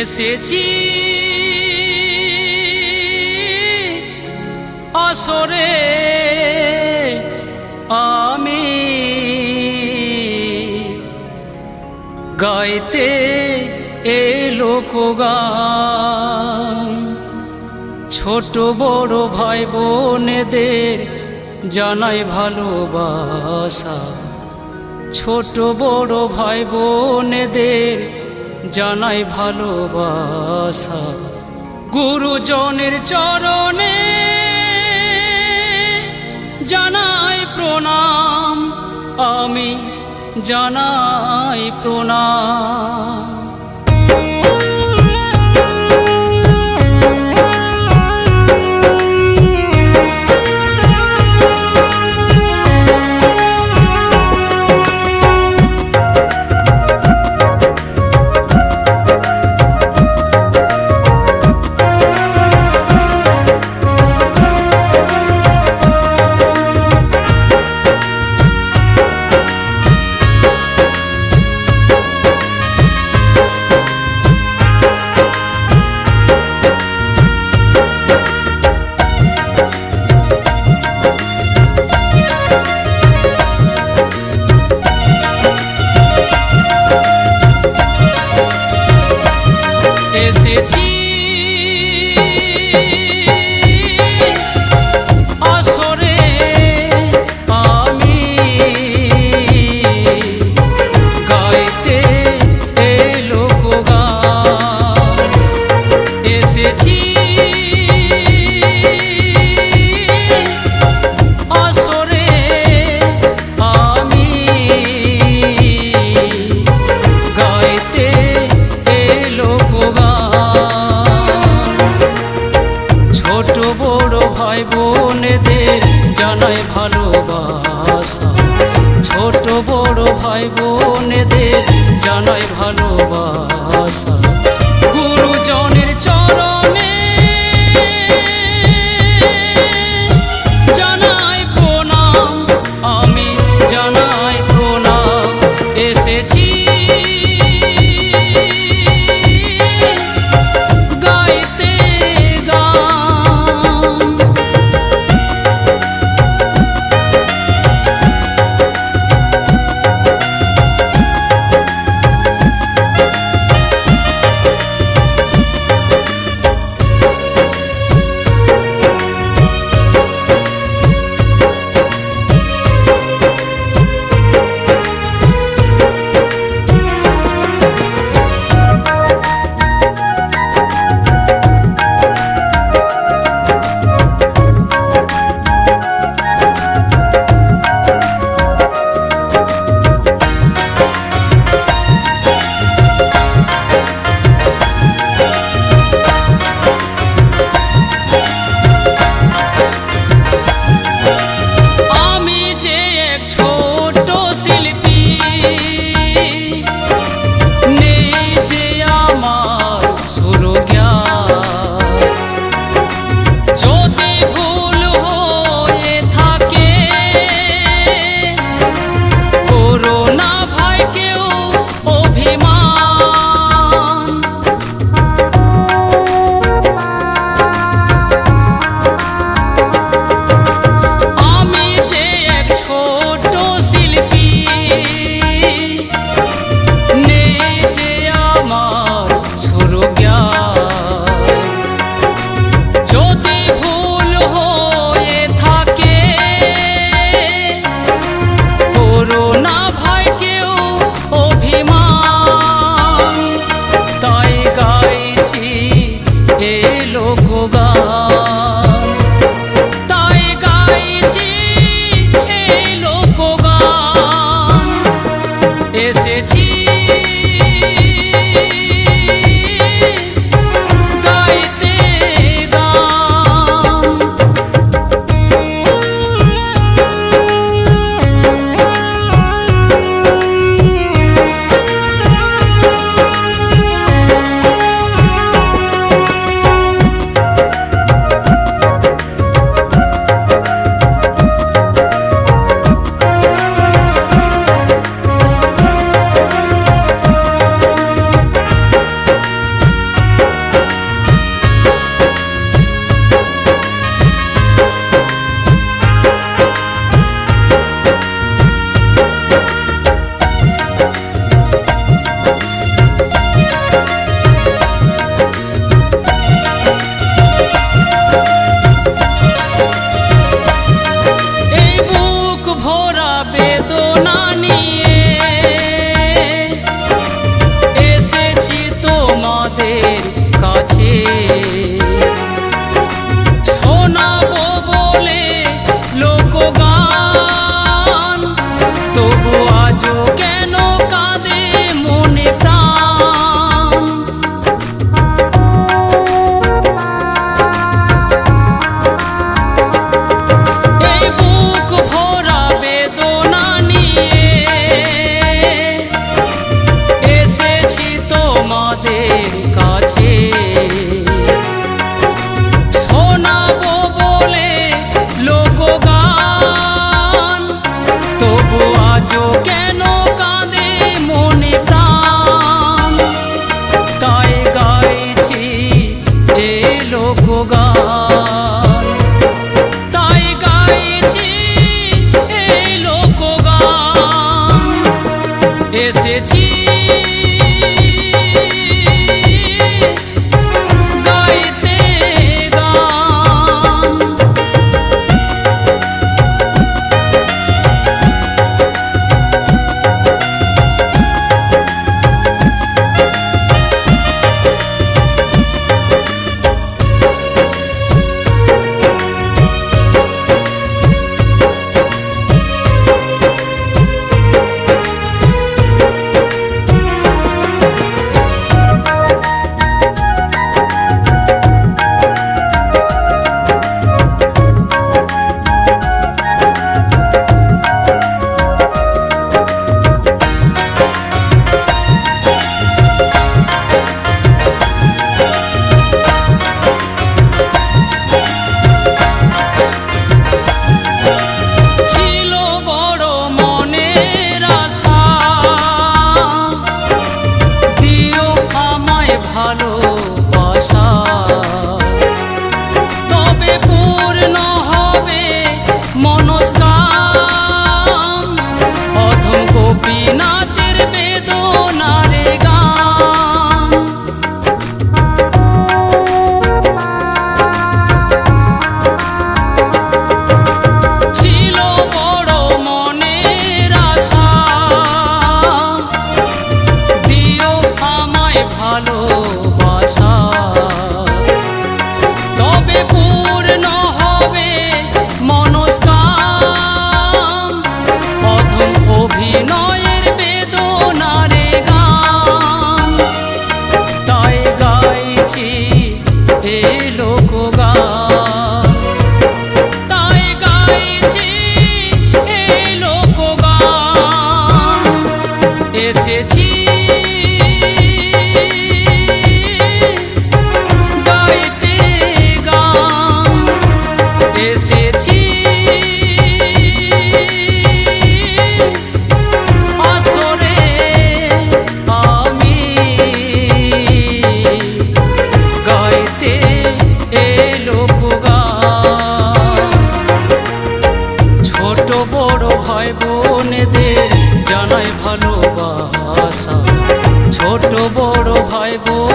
এসেছি অসরে আমি গাইতে এ লোকগান, ছোট বড় ভাই বোনেদের জানাই ভালোবাসা, ছোট বড় ভাই বোনেদের জানাই ভালোবাসা। গুরুজনের চরণে জানাই প্রণাম, আমি জানাই প্রণাম। ছোট বড় ভাই বোনেদের জানাই ভালোবাসা, গুরুজনের চরণে জানাই প্রণাম, আমি জানাই প্রণাম। এসেছি শোনাবো বলে লোকগান, তবু আজও কেন কাঁদে মনে প্রাণ। এই বুক ভরা বেদনা নিয়ে এসেছি তোমাদের কাছে, কেন কাঁদে মনে প্রাণ। তাই গাইছি এ লোকগান, তাই গাইছি এ লোকগান। এসেছি ভালোবাসা, তবে পূর্ণ হবে মনস্কাম। অধম গোপীনাথের বেদনার গান। ছিল বড় মনের আশা, দিও আমায় ভালো নয়ের বেদনার গান। তাই গাইছি এ লোকগান, তাই গাইছি এ লোকগান। এসেছি গাইতে গান, এসেছি ভালোবাসা। ছোট বড় ভাই বোন